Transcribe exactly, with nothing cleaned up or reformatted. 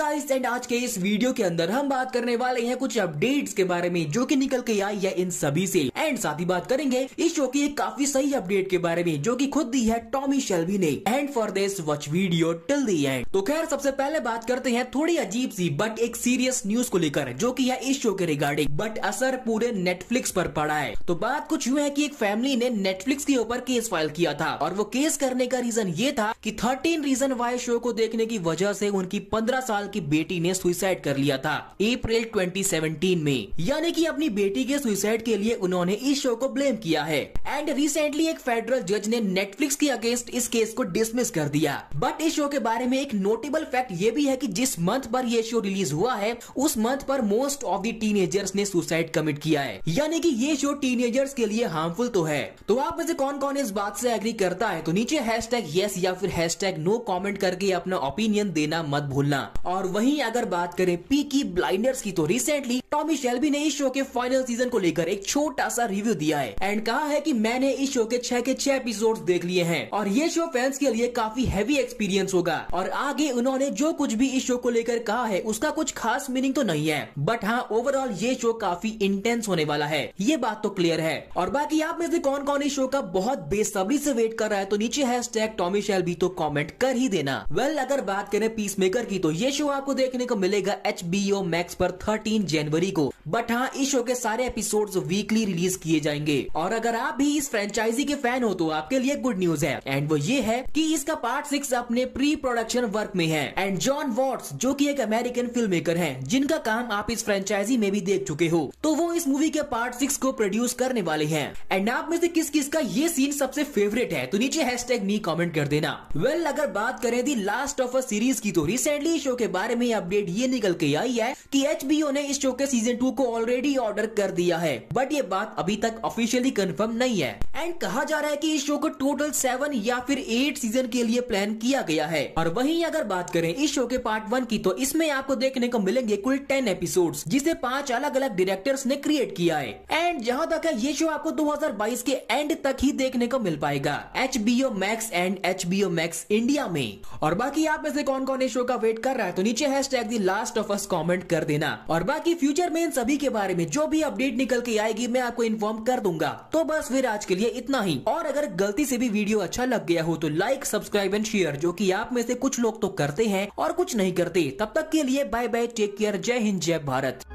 Guys and आज के इस वीडियो के अंदर हम बात करने वाले हैं कुछ अपडेट्स के बारे में जो कि निकल के आई है इन सभी से, एंड साथ ही बात करेंगे इस शो की एक काफी सही अपडेट के बारे में जो कि खुद दी है टॉमी शेल्बी ने। And for this watch video till the end. तो खैर सबसे पहले बात करते हैं थोड़ी अजीब सी बट एक सीरियस न्यूज को लेकर जो की है इस शो के रिगार्डिंग, बट असर पूरे नेटफ्लिक्स पर पड़ा है। तो बात कुछ यूं है की एक फैमिली ने नेटफ्लिक्स के ऊपर केस फाइल किया था और वो केस करने का रीजन ये था की थर्टीन रीजन वाई शो को देखने की वजह से उनकी पंद्रह साल की बेटी ने सुसाइड कर लिया था अप्रैल ट्वेंटी सेवनटीन में। यानी कि अपनी बेटी के सुसाइड के लिए उन्होंने इस शो को ब्लेम किया है। एंड रिसेंटली एक फेडरल जज ने नेटफ्लिक्स के अगेंस्ट इस केस को डिसमिस कर दिया। बट इस शो के बारे में एक नोटेबल फैक्ट ये भी है कि जिस मंथ पर यह शो रिलीज हुआ है उस मंथ पर मोस्ट ऑफ द टीनेजर्स ने सुसाइड कमिट किया है। यानी कि ये शो टीनेजर्स के लिए हार्मफुल तो है। तो आप में से कौन कौन इस बात से एग्री करता है? तो नीचे हैशटैग यस या फिर हैशटैग नो कमेंट करके अपना ओपिनियन देना मत भूलना। और वहीं अगर बात करें पीकी ब्लाइंडर्स की तो रिसेंटली टॉमी शेल्बी ने इस शो के फाइनल सीजन को लेकर एक छोटा सा रिव्यू दिया है एंड कहा है कि मैंने इस शो के छह के छह एपिसोड्स देख लिए हैं और ये शो फैंस के लिए काफी हैवी एक्सपीरियंस होगा। और आगे उन्होंने जो कुछ भी इस शो को लेकर कहा है उसका कुछ खास मीनिंग तो नहीं है, बट हाँ ओवरऑल ये शो काफी इंटेंस होने वाला है, ये बात तो क्लियर है। और बाकी आप में से कौन कौन इस शो का बहुत बेसब्री से वेट कर रहा है? तो नीचे हैशटैग टॉमी शेल्बी तो कमेंट कर ही देना। वेल well, अगर बात करें पीसमेकर की तो ये शो आपको देखने को मिलेगा एच बी ओ मैक्स पर थर्टीन जनवरी को। बट हाँ इस शो के सारे एपिसोड्स वीकली रिलीज किए जाएंगे। और अगर आप भी इस फ्रेंचाइजी के फैन हो तो आपके लिए गुड न्यूज है, एंड वो ये है कि इसका पार्ट सिक्स अपने प्री प्रोडक्शन वर्क में है। एंड जॉन वॉर्ट जो कि एक अमेरिकन फिल्म मेकर है जिनका काम आप इस फ्रेंचाइजी में भी देख चुके हो, तो वो इस मूवी के पार्ट सिक्स को प्रोड्यूस करने वाले है। एंड आप में से किस किस का ये सीन सबसे फेवरेट है? तो नीचे हैशटैग मी कमेंट कर देना। वेल well, अगर बात करें the last of us series की तो रिसेंटली शो के बारे में अपडेट ये निकल के आई है कि एच बी ओ ने इस शो के सीजन टू को ऑलरेडी ऑर्डर कर दिया है, बट ये बात अभी तक ऑफिशियली कंफर्म नहीं है। एंड कहा जा रहा है कि इस शो को टोटल सेवन या फिर एट सीजन के लिए प्लान किया गया है। और वहीं अगर बात करें इस शो के पार्ट वन की तो इसमें आपको देखने को मिलेंगे कुल टेन एपिसोड्स जिसे पांच अलग अलग डायरेक्टर्स ने क्रिएट किया है। एंड जहाँ तक है ये शो आपको दो हजार बाईस के एंड तक ही देखने को मिल पाएगा H B O Max and H B O Max India में। और बाकी आप में से कौन कौन इस शो का वेट कर रहा है? तो नीचे hashtag the last of us comment कर देना। और बाकी फ्यूचर में इन सभी के बारे में जो भी अपडेट निकल के आएगी मैं आपको इन्फॉर्म कर दूंगा। तो बस फिर आज के लिए इतना ही। और अगर गलती से भी वीडियो अच्छा लग गया हो तो लाइक सब्सक्राइब एंड शेयर जो कि आप में से कुछ लोग तो करते हैं और कुछ नहीं करते। तब तक के लिए बाय बाय, टेक केयर, जय हिंद, जय भारत।